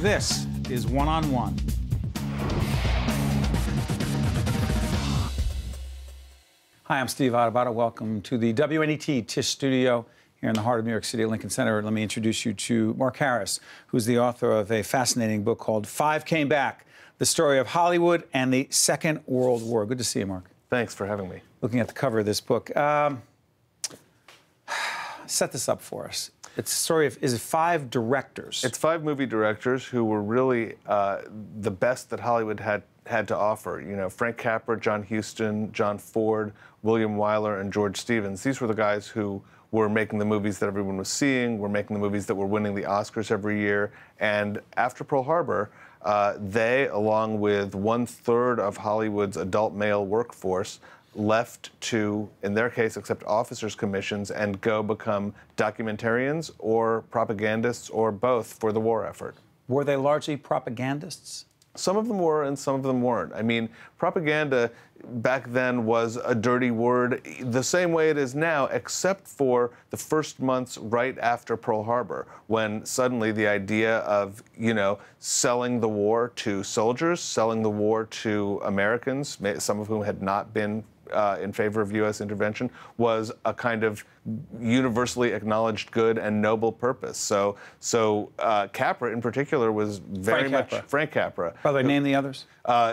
This is One on One. Hi, I'm Steve Adubato. Welcome to the WNET Tisch studio here in the heart of New York City at Lincoln Center. Let me introduce you to Mark Harris, who's the author of a fascinating book called Five Came Back, the story of Hollywood and the Second World War. Good to see you, Mark. Thanks for having me. Looking at the cover of this book, set this up for us. It's a story of, is it five directors? It's five movie directors who were really the best that Hollywood had to offer. You know, Frank Capra, John Huston, John Ford, William Wyler, and George Stevens. These were the guys who were making the movies that everyone was seeing, were making the movies that were winning the Oscars every year. And after Pearl Harbor, they, along with 1/3 of Hollywood's adult male workforce, left to, in their case, accept officers' commissions and go become documentarians or propagandists or both for the war effort. Were they largely propagandists? Some of them were and some of them weren't. I mean, propaganda back then was a dirty word the same way it is now, except for the first months right after Pearl Harbor, when suddenly the idea of, you know, selling the war to soldiers, selling the war to Americans, some of whom had not been in favor of U.S. intervention, was a kind of universally acknowledged good and noble purpose. So Capra in particular was very much Frank Capra. By the way, name the others.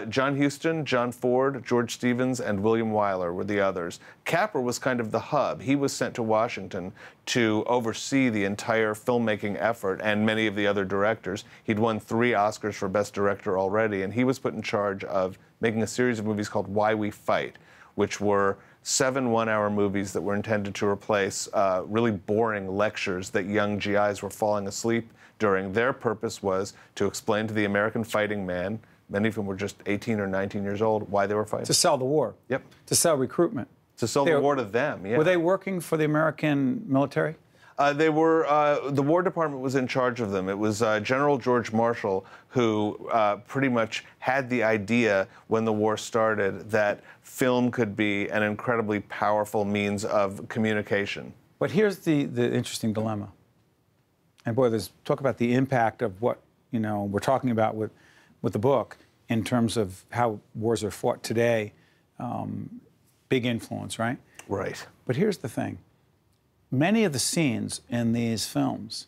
John Huston, John Ford, George Stevens, and William Wyler were the others. Capra was kind of the hub. He was sent to Washington to oversee the entire filmmaking effort and many of the other directors. He'd won 3 Oscars for Best Director already, and he was put in charge of making a series of movies called Why We Fight, which were 7 one-hour movies that were intended to replace really boring lectures that young GIs were falling asleep during. Their purpose was to explain to the American fighting man, many of whom were just 18 or 19 years old, why they were fighting. To sell the war. Yep. To sell recruitment. To sell the war to them, yeah. Were they working for the American military? They were, the War Department was in charge of them. It was General George Marshall who pretty much had the idea when the war started that film could be an incredibly powerful means of communication. But here's the interesting dilemma. And boy, there's talk about the impact of what, you know, we're talking about with the book in terms of how wars are fought today. Big influence, right? Right. But here's the thing. Many of the scenes in these films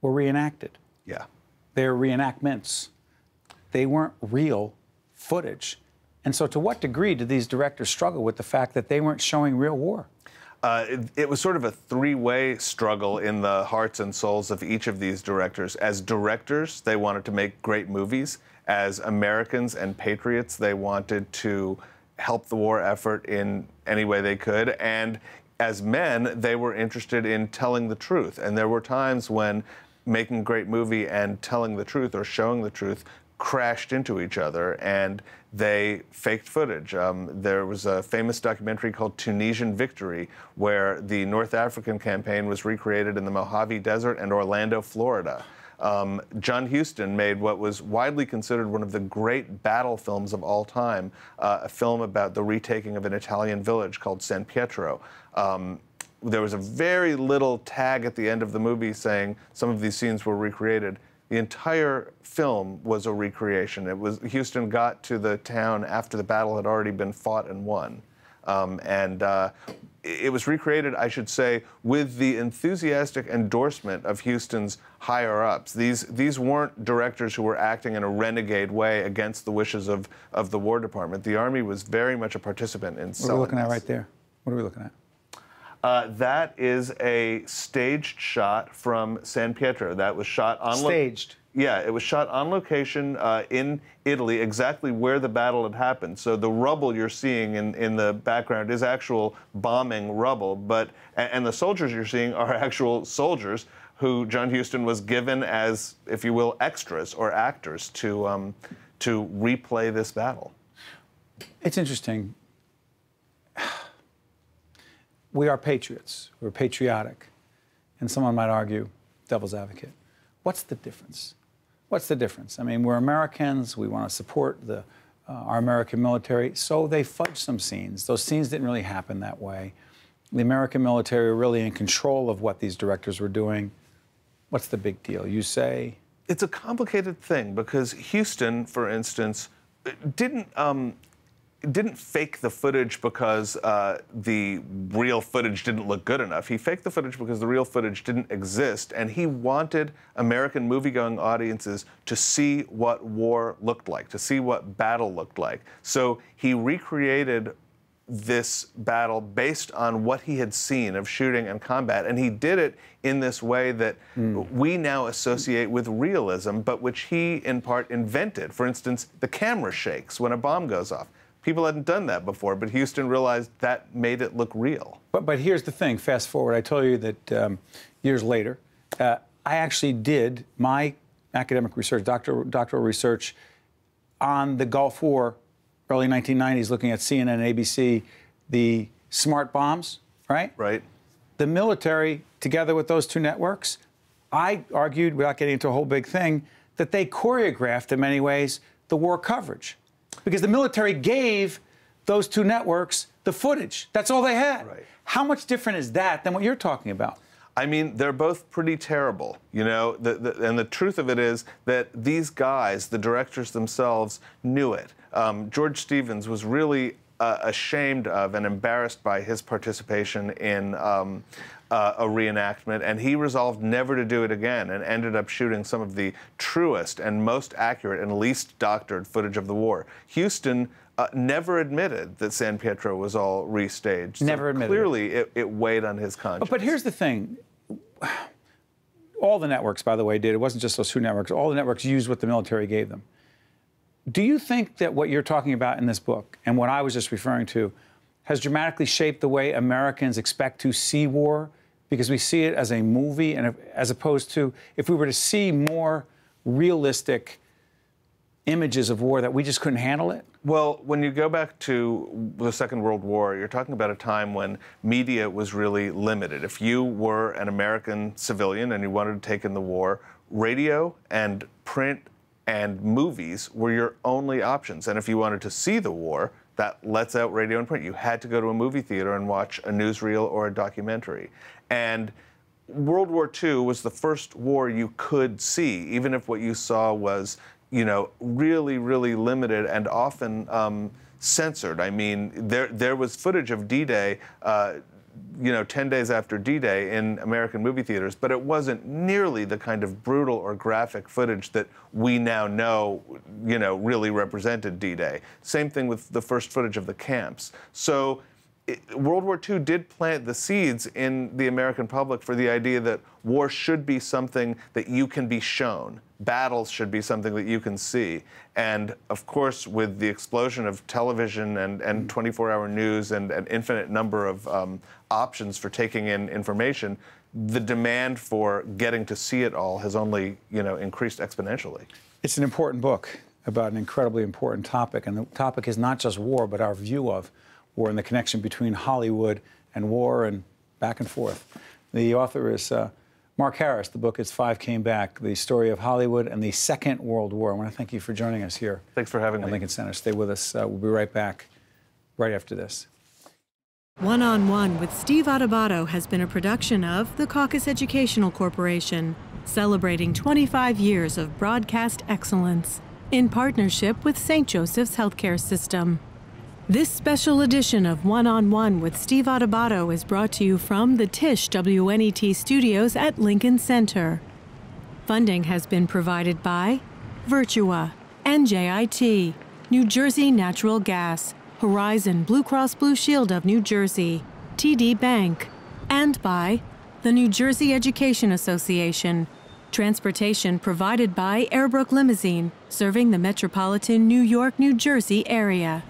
were reenacted. Yeah. They're reenactments. They weren't real footage. And so to what degree did these directors struggle with the fact that they weren't showing real war? It was sort of a three-way struggle in the hearts and souls of each of these directors. As directors, they wanted to make great movies. As Americans and patriots, they wanted to help the war effort in any way they could. And as men, they were interested in telling the truth, and there were times when making a great movie and telling the truth or showing the truth crashed into each other, and they faked footage. There was a famous documentary called Tunisian Victory, where the North African campaign was recreated in the Mojave Desert and Orlando, Florida. John Huston made what was widely considered one of the great battle films of all time, a film about the retaking of an Italian village called San Pietro. There was a very little tag at the end of the movie saying some of these scenes were recreated. The entire film was a recreation. It was, Huston got to the town after the battle had already been fought and won. It was recreated, I should say, with the enthusiastic endorsement of Huston's higher-ups. These weren't directors who were acting in a renegade way against the wishes of the War Department. The Army was very much a participant in selling. What are we looking at right there? What are we looking at? That is a staged shot from San Pietro. That was shot on staged. Yeah, it was shot on location in Italy, exactly where the battle had happened. So the rubble you're seeing in the background is actual bombing rubble, but and the soldiers you're seeing are actual soldiers who John Huston was given as, if you will, extras or actors to replay this battle. It's interesting. We are patriots. We're patriotic, and someone might argue, devil's advocate. What's the difference? What's the difference? I mean, we're Americans. We want to support our American military, so they fudged some scenes. Those scenes didn't really happen that way. The American military were really in control of what these directors were doing. What's the big deal? You say? It's a complicated thing because Houston, for instance, didn't fake the footage because the real footage didn't look good enough. He faked the footage because the real footage didn't exist, and he wanted American movie-going audiences to see what war looked like, to see what battle looked like. So he recreated this battle based on what he had seen of shooting and combat, and he did it in this way that we now associate with realism, but which he, in part, invented. For instance, the camera shakes when a bomb goes off. People hadn't done that before, but Houston realized that made it look real. But here's the thing, fast forward, I told you that years later, I actually did my academic research, doctoral research, on the Gulf War, early 1990s, looking at CNN and ABC, the smart bombs, right? Right. The military, together with those two networks, I argued, without getting into a whole big thing, that they choreographed, in many ways, the war coverage. Because the military gave those two networks the footage. That's all they had. Right. How much different is that than what you're talking about? I mean, they're both pretty terrible, you know, and the truth of it is that these guys, the directors themselves, knew it. George Stevens was really ashamed of and embarrassed by his participation in a reenactment, and he resolved never to do it again and ended up shooting some of the truest and most accurate and least doctored footage of the war. Houston never admitted that San Pietro was all restaged. Never admitted. Clearly, it weighed on his conscience. But here's the thing. All the networks, by the way, did. It wasn't just those two networks. All the networks used what the military gave them. Do you think that what you're talking about in this book and what I was just referring to has dramatically shaped the way Americans expect to see war? Because we see it as a movie, and as opposed to if we were to see more realistic images of war, that we just couldn't handle it? Well, when you go back to the Second World War, you're talking about a time when media was really limited. If you were an American civilian and you wanted to take in the war, radio and print and movies were your only options. And if you wanted to see the war, that lets out radio and print. You had to go to a movie theater and watch a newsreel or a documentary. And World War II was the first war you could see, even if what you saw was, you know, really, really limited and often censored. I mean, there was footage of D-Day, you know, 10 days after D-Day in American movie theaters, but it wasn't nearly the kind of brutal or graphic footage that we now know, you know, really represented D-Day. Same thing with the first footage of the camps. So World War II did plant the seeds in the American public for the idea that war should be something that you can be shown. Battles should be something that you can see. And of course, with the explosion of television and 24-hour news and an infinite number of options for taking in information, the demand for getting to see it all has only, you know, increased exponentially. It's an important book about an incredibly important topic. And the topic is not just war, but our view of war and the connection between Hollywood and war and back and forth. The author is Mark Harris. The book is Five Came Back, The Story of Hollywood and the Second World War. I want to thank you for joining us here. Thanks for having me. At Lincoln Center. Stay with us. We'll be right back right after this. One on One with Steve Adubato has been a production of the Caucus Educational Corporation, celebrating 25 years of broadcast excellence in partnership with St. Joseph's Healthcare System. This special edition of One on One with Steve Adubato is brought to you from the Tisch WNET studios at Lincoln Center. Funding has been provided by Virtua, NJIT, New Jersey Natural Gas, Horizon Blue Cross Blue Shield of New Jersey, TD Bank, and by the New Jersey Education Association. Transportation provided by Airbrook Limousine, serving the metropolitan New York, New Jersey area.